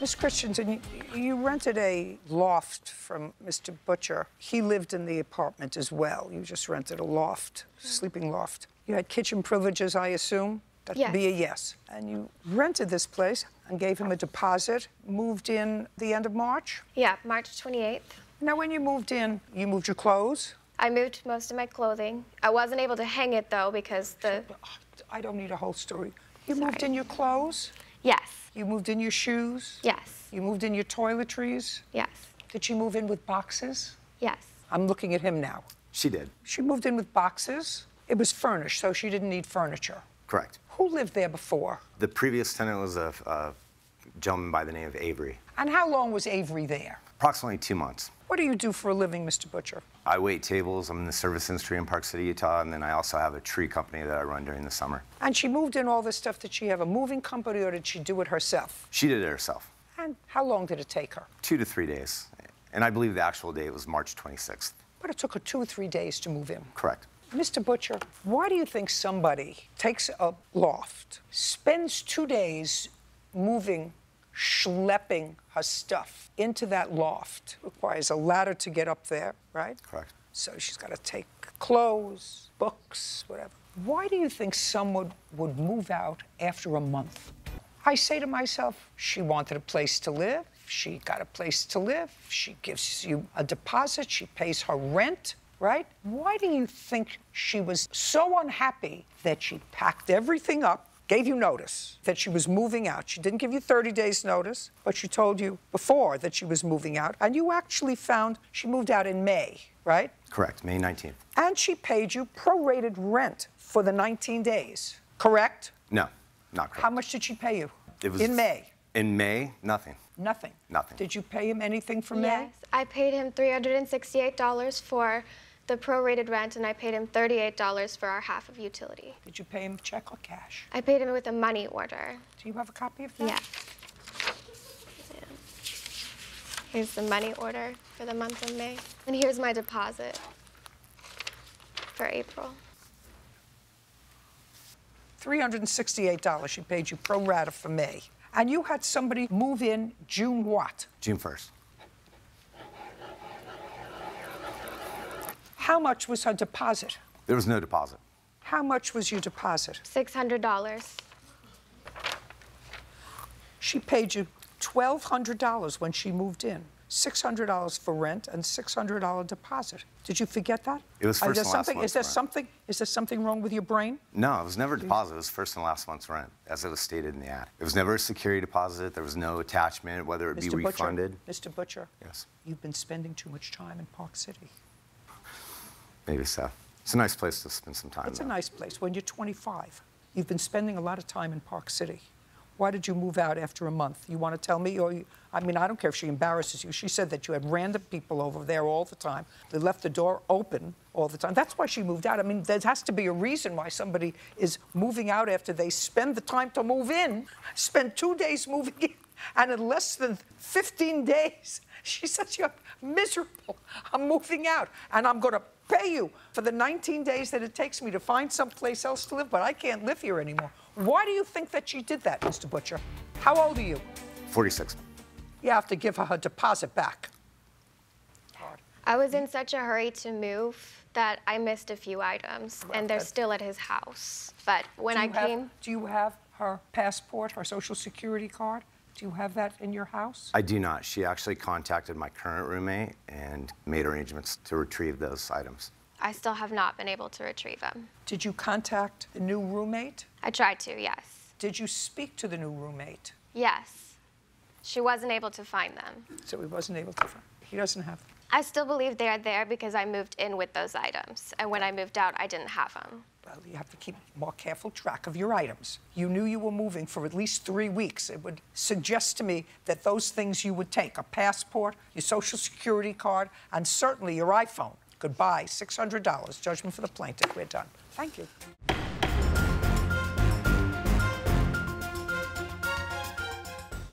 Ms. Christensen, you rented a loft from Mr. Butcher. He lived in the apartment as well. You just rented a loft, sleeping loft. You had kitchen privileges, I assume? That would be a yes. And you rented this place and gave him a deposit, moved in the end of March? Yeah, March 28th. Now, when you moved your clothes? I moved most of my clothing. I wasn't able to hang it, though, because the... I don't need a whole story. You moved in your clothes? Yes. You moved in your shoes? Yes. You moved in your toiletries? Yes. Did she move in with boxes? Yes. I'm looking at him now. She did. She moved in with boxes? It was furnished, so she didn't need furniture. Correct. Who lived there before? The previous tenant was a gentleman by the name of Avery. And how long was Avery there? Approximately 2 months. What do you do for a living, Mr. Butcher? I wait tables. I'm in the service industry in Park City, Utah, and then I also have a tree company that I run during the summer. And she moved in all this stuff. Did she have a moving company, or did she do it herself? She did it herself. And how long did it take her? 2 to 3 days. And I believe the actual date was March 26th. But it took her 2 or 3 days to move in. Correct. Mr. Butcher, why do you think somebody takes a loft, spends 2 days moving, schlepping her stuff into that loft? Requires a ladder to get up there, right? Correct. So she's got to take clothes, books, whatever. Why do you think someone would move out after a month? I say to myself, she wanted a place to live. She got a place to live. She gives you a deposit. She pays her rent. Right? Why do you think she was so unhappy that she packed everything up, gave you notice that she was moving out? She didn't give you 30 days notice, but she told you before that she was moving out. And you actually found she moved out in May, right? Correct, May 19th. And she paid you prorated rent for the 19 days, correct? No, not correct. How much did she pay you? It was in May. In May, nothing. Nothing? Nothing. Did you pay him anything for May? Yes, I paid him $368 for the prorated rent, and I paid him $38 for our half of utility. Did you pay him check or cash? I paid him with a money order. Do you have a copy of that? Yeah. Here's the money order for the month of May. And here's my deposit for April. $368 she paid you pro rata for May. And you had somebody move in June what? June 1st. How much was her deposit? There was no deposit. How much was your deposit? $600. She paid you $1,200 when she moved in. $600 for rent and $600 deposit. Did you forget that? It was first and last month's rent. Is there something wrong with your brain? No, it was never a deposit. It was first and last month's rent, as it was stated in the ad. It was never a security deposit. There was no attachment, whether it be refunded. Mr. Butcher. Yes. You've been spending too much time in Park City. Maybe so. It's a nice place to spend some time. It's a nice place. When you're 25, you've been spending a lot of time in Park City. Why did you move out after a month? You want to tell me? Or you, I mean, I don't care if she embarrasses you. She said that you had random people over there all the time. They left the door open all the time. That's why she moved out. I mean, there has to be a reason why somebody is moving out after they spend the time to move in, spend 2 days moving in, and in less than 15 days, she says, you're miserable. I'm moving out, and I'm going to pay you for the 19 days that it takes me to find someplace else to live, but I can't live here anymore. Why do you think that she did that, Mr. Butcher? How old are you? 46. You have to give her her deposit back. I was in such a hurry to move that I missed a few items, and they're still at his house. But when I came... Do you have her passport, her Social Security card? Do you have that in your house? I do not. She actually contacted my current roommate and made arrangements to retrieve those items. I still have not been able to retrieve them. Did you contact the new roommate? I tried to, yes. Did you speak to the new roommate? Yes. She wasn't able to find them. So he wasn't able to find them. He doesn't have them. I still believe they are there because I moved in with those items. And when I moved out, I didn't have them. Well, you have to keep more careful track of your items. You knew you were moving for at least 3 weeks. It would suggest to me that those things you would take, a passport, your Social Security card, and certainly your iPhone. Goodbye, $600. Judgment for the plaintiff. We're done. Thank you.